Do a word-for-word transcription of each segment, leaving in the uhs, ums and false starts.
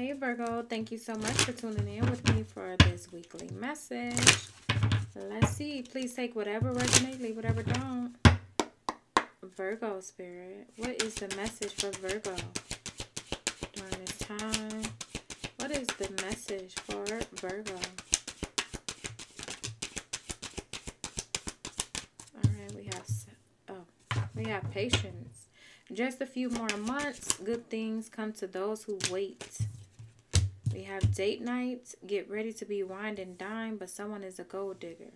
Hey Virgo, thank you so much for tuning in with me for this weekly message. Let's see. Please take whatever resonates, leave whatever don't. Virgo spirit, what is the message for Virgo during this time? What is the message for Virgo? All right, we have oh, we have patience. Just a few more months, good things come to those who wait. We have date nights. Get ready to be wined and dined, but someone is a gold digger.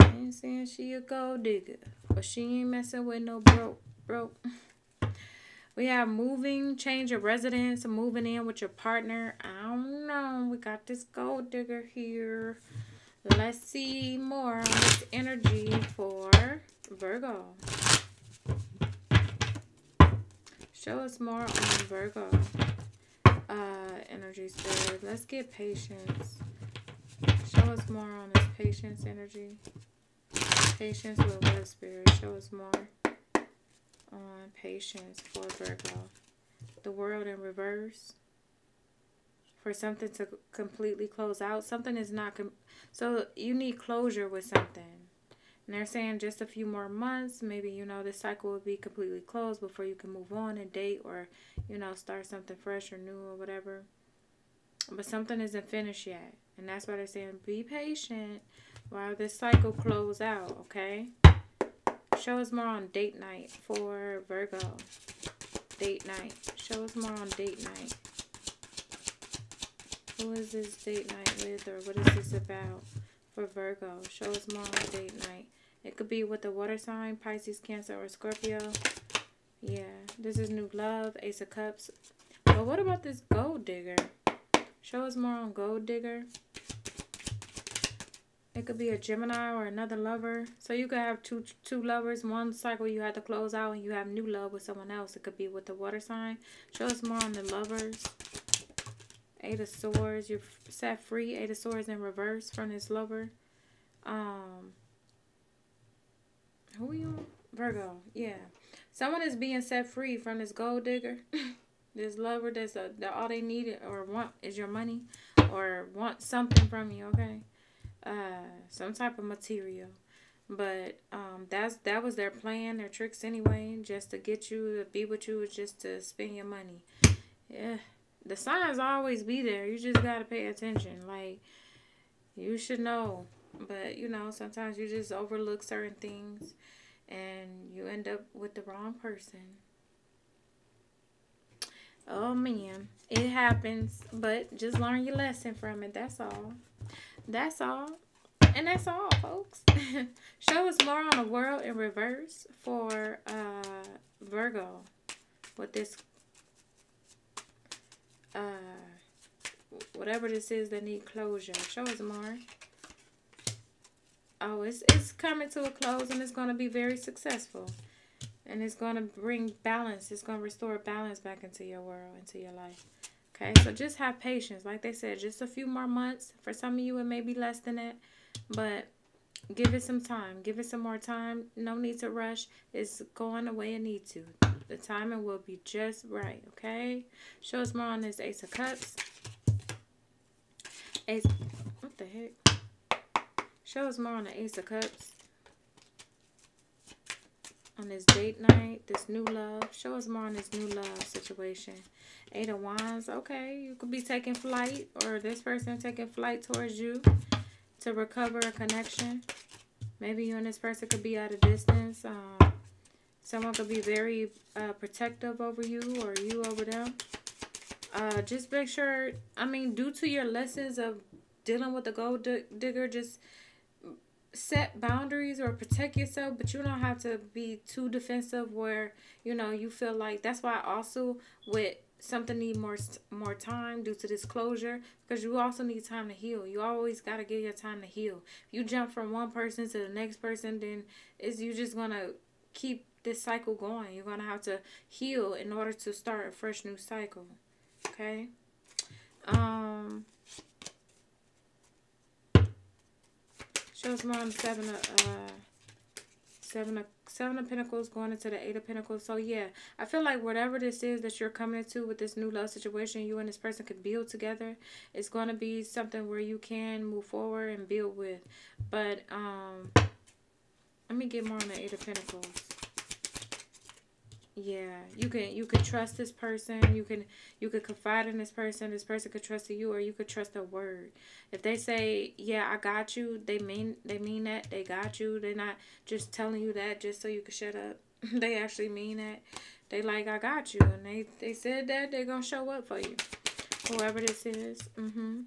I ain't saying she a gold digger, but she ain't messing with no broke, broke. We have moving, change of residence, moving in with your partner. I don't know. We got this gold digger here. Let's see more on this energy for Virgo. Show us more on Virgo. Uh, energy spirit. Let's get patience. Show us more on this patience energy. Patience with love spirit. Show us more on patience for Virgo. The world in reverse. For something to completely close out. Something is not... Com so you need closure with something. And they're saying just a few more months, maybe, you know, this cycle will be completely closed before you can move on and date or, you know, start something fresh or new or whatever. But something isn't finished yet. And that's why they're saying be patient while this cycle closes out, okay? Show us more on date night for Virgo. Date night. Show us more on date night. Who is this date night with, or what is this about? For Virgo, show us more on date night. It could be with the water sign, Pisces, Cancer, or Scorpio. Yeah, this is new love, Ace of Cups. But what about this gold digger? Show us more on gold digger. It could be a Gemini or another lover. So you could have two two lovers. One cycle you had to close out and you have new love with someone else. It could be with the water sign. Show us more on the lovers. Eight of Swords, you're set free. Eight of Swords in reverse from this lover. Um, who are you on? Virgo, yeah. Someone is being set free from this gold digger. This lover that's a, that all they need or want is your money or want something from you, okay? Uh, some type of material. But um, that's that was their plan, their tricks anyway, just to get you, to be with you, just to spend your money. Yeah. The signs always be there. You just got to pay attention. Like, you should know. But, you know, sometimes you just overlook certain things. And you end up with the wrong person. Oh, man. It happens. But just learn your lesson from it. That's all. That's all. And that's all, folks. Show us more on the world in reverse for uh, Virgo. With this Uh, whatever this is that need closure. Show us more. Oh, it's, it's coming to a close and it's going to be very successful. And it's going to bring balance. It's going to restore balance back into your world, into your life. Okay, so just have patience. Like they said, just a few more months. For some of you, it may be less than that. But give it some time. Give it some more time. No need to rush. It's going the way it needs to. The timing will be just right, okay? Show us more on this Ace of Cups. Ace, what the heck? Show us more on the Ace of Cups. On this date night, this new love. Show us more on this new love situation. Eight of Wands, okay. You could be taking flight or this person taking flight towards you to recover a connection. Maybe you and this person could be at a distance. Um, Someone could be very uh, protective over you or you over them. Uh, just make sure, I mean, due to your lessons of dealing with the gold digger, just set boundaries or protect yourself. But you don't have to be too defensive where, you know, you feel like. That's why also with something need more, more time due to this closure. Because you also need time to heal. You always got to give your time to heal. If you jump from one person to the next person, then it's, you're just going to keep this cycle going. You're going to have to heal in order to start a fresh new cycle. Okay? Um, shows more on the seven of, uh, Seven of, seven of Pentacles going into the Eight of Pentacles. So, yeah, I feel like whatever this is that you're coming into with this new love situation, you and this person could build together. It's going to be something where you can move forward and build with. But um, let me get more on the Eight of Pentacles. Yeah, you can you can trust this person. You can you can confide in this person. This person could trust you, or you could trust their word. If they say, "Yeah, I got you," they mean they mean that. They got you. They're not just telling you that just so you can shut up. They actually mean that. They like, "I got you," and they they said that they're gonna show up for you. Whoever this is, mm-hmm.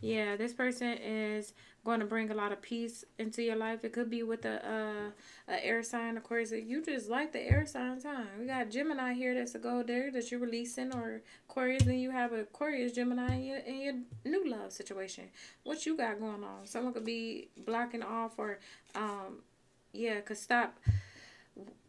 Yeah, this person is going to bring a lot of peace into your life. It could be with a, uh, a air sign, Aquarius. You just like the air sign sign. We got Gemini here. That's a gold there that you're releasing, or Aquarius. Then you have a Aquarius, Gemini in your, in your new love situation. What you got going on? Someone could be blocking off, or um, yeah, could stop.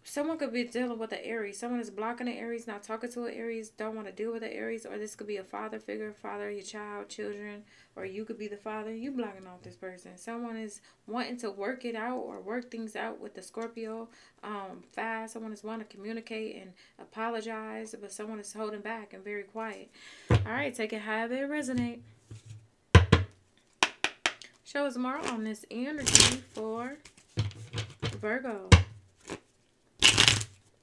Someone could be dealing with an Aries. Someone is blocking an Aries, not talking to an Aries, don't want to deal with an Aries. Or this could be a father figure, father, your child, children. Or you could be the father. You blocking off this person. Someone is wanting to work it out or work things out with the Scorpio um, fast. Someone is wanting to communicate and apologize, but someone is holding back and very quiet. All right, take it, have it resonate. Show us more on this energy for Virgo.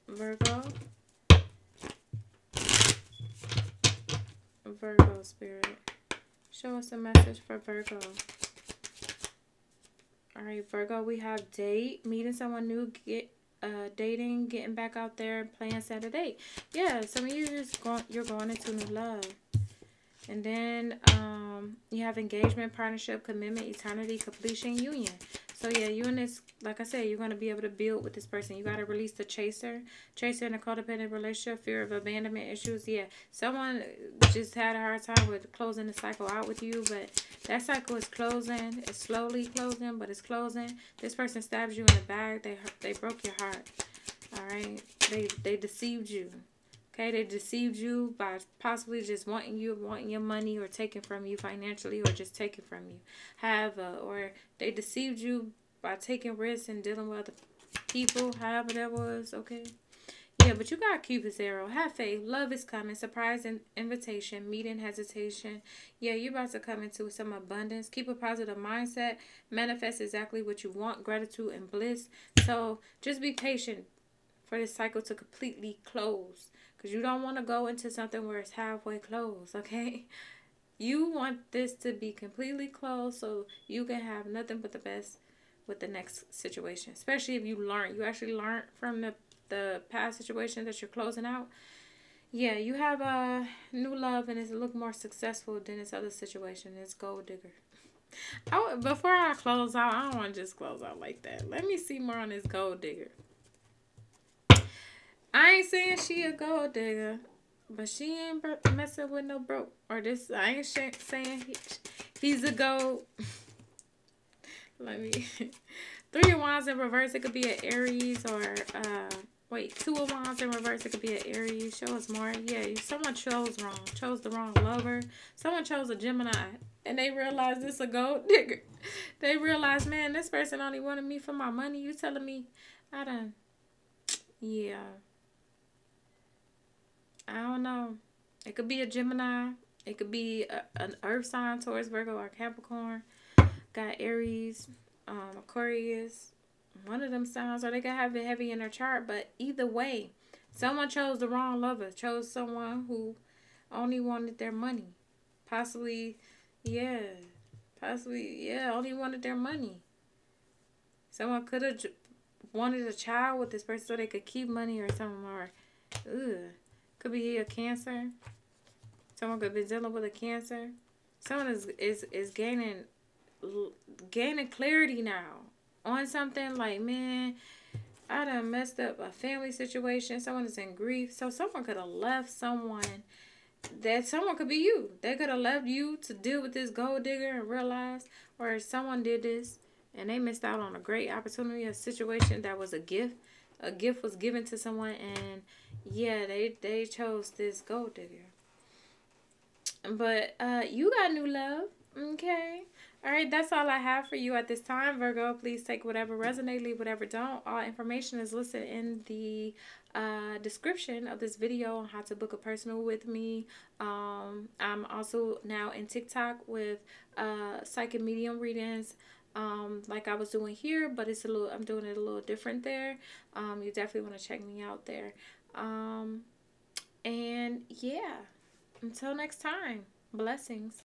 Virgo, Virgo spirit, show us a message for Virgo. All right, Virgo, we have date, meeting someone new, get uh, dating, getting back out there, and playing Saturday. Yeah, some of you just going, you're going into new love, and then um, you have engagement, partnership, commitment, eternity, completion, union. So, yeah, you and this, like I said, you're going to be able to build with this person. You got to release the chaser. Chaser in a codependent relationship, fear of abandonment issues. Yeah, someone just had a hard time with closing the cycle out with you, but that cycle is closing. It's slowly closing, but it's closing. This person stabs you in the back. They they broke your heart, all right? They, they deceived you, okay? They deceived you by possibly just wanting you, wanting your money, or taking from you financially, or just taking from you. However, or they deceived you by taking risks and dealing with other people, however that was, okay? Yeah, but you got Cupid's arrow. Have faith. Love is coming. Surprise and invitation. Meeting hesitation. Yeah, you're about to come into some abundance. Keep a positive mindset. Manifest exactly what you want. Gratitude and bliss. So just be patient for this cycle to completely close, because you don't want to go into something where it's halfway closed, okay? You want this to be completely closed so you can have nothing but the best with the next situation, especially if you learn, you actually learn from the, the past situation that you're closing out. Yeah, you have a new love and it's a look more successful than this other situation. It's gold digger. I, before I close out, I don't want to just close out like that. Let me see more on this gold digger. I ain't saying she a gold digger, but she ain't messing with no broke. Or this, I ain't saying he, he's a gold. Let me. Three of Wands in reverse. It could be an Aries, or uh, wait, two of Wands in reverse. It could be an Aries. Show us more. Yeah, someone chose wrong. Chose the wrong lover. Someone chose a Gemini, and they realized this a gold digger. They realized, man, this person only wanted me for my money. You telling me I done? Yeah. I don't know. It could be a Gemini. It could be a, an Earth sign, Taurus, Virgo, or Capricorn. Got Aries, um, Aquarius, one of them signs, or they could have it heavy in their chart. But either way, someone chose the wrong lover, chose someone who only wanted their money. Possibly, yeah, possibly, yeah, only wanted their money. Someone could have wanted a child with this person so they could keep money or something, or, ugh, could be a Cancer. Someone could be dealing with a Cancer. Someone is, is, is gaining... gaining clarity now on something like, man, I done messed up a family situation. Someone is in grief. So someone could have left someone. That someone could be you. They could have left you to deal with this gold digger and realize, or someone did this and they missed out on a great opportunity, a situation that was a gift. A gift was given to someone, and yeah, they, they chose this gold digger. But uh, you got new love. Okay. All right, that's all I have for you at this time, Virgo. Please take whatever resonates, leave whatever don't. All information is listed in the uh, description of this video on how to book a personal with me. Um, I'm also now in TikTok with uh, psychic medium readings. Um, like I was doing here, but it's a little, I'm doing it a little different there. Um, you definitely want to check me out there. Um, and yeah, until next time, blessings.